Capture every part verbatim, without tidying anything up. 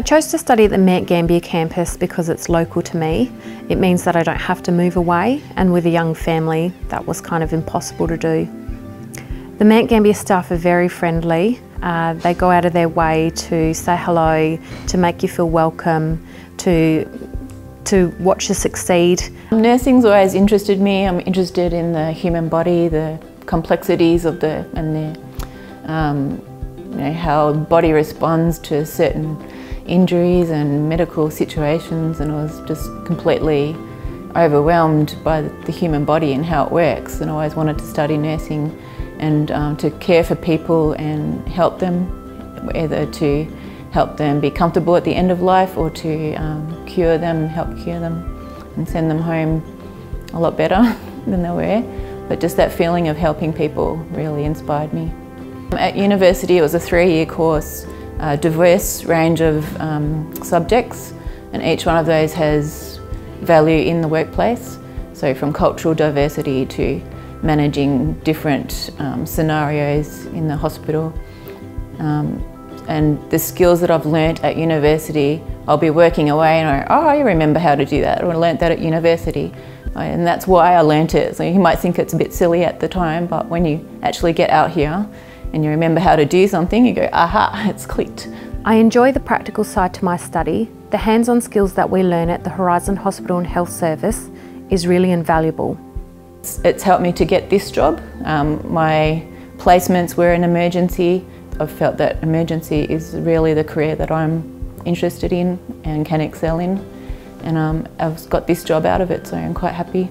I chose to study at the Mount Gambier campus because it's local to me. It means that I don't have to move away, and with a young family that was kind of impossible to do. The Mount Gambier staff are very friendly. Uh, they go out of their way to say hello, to make you feel welcome, to to watch you succeed. Nursing's always interested me. I'm interested in the human body, the complexities of the and the um, you know, how body responds to certain injuries and medical situations, and I was just completely overwhelmed by the human body and how it works, and I always wanted to study nursing and um, to care for people and help them, either to help them be comfortable at the end of life or to um, cure them, help cure them and send them home a lot better than they were. But just that feeling of helping people really inspired me. At university it was a three-year course, a diverse range of um, subjects, and each one of those has value in the workplace, so from cultural diversity to managing different um, scenarios in the hospital. Um, and the skills that I've learnt at university, I'll be working away and I, oh, I remember how to do that, or I learnt that at university. And that's why I learnt it. So you might think it's a bit silly at the time, but when you actually get out here and you remember how to do something, you go, aha, it's clicked. I enjoy the practical side to my study. The hands-on skills that we learn at the Horizon Hospital and Health Service is really invaluable. It's helped me to get this job. Um, my placements were in emergency. I've felt that emergency is really the career that I'm interested in and can excel in. And um, I've got this job out of it, so I'm quite happy.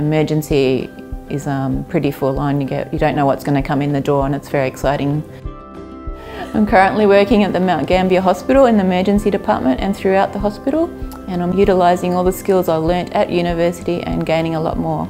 Emergency is um, pretty full on. You get, you don't know what's going to come in the door, and it's very exciting. I'm currently working at the Mount Gambier Hospital in the emergency department and throughout the hospital, and I'm utilising all the skills I learnt at university and gaining a lot more.